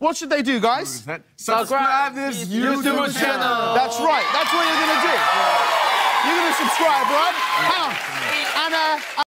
What should they do, guys? Subscribe this YouTube channel. That's right. That's what you're going to do. You're going to subscribe, right? Hang on. And,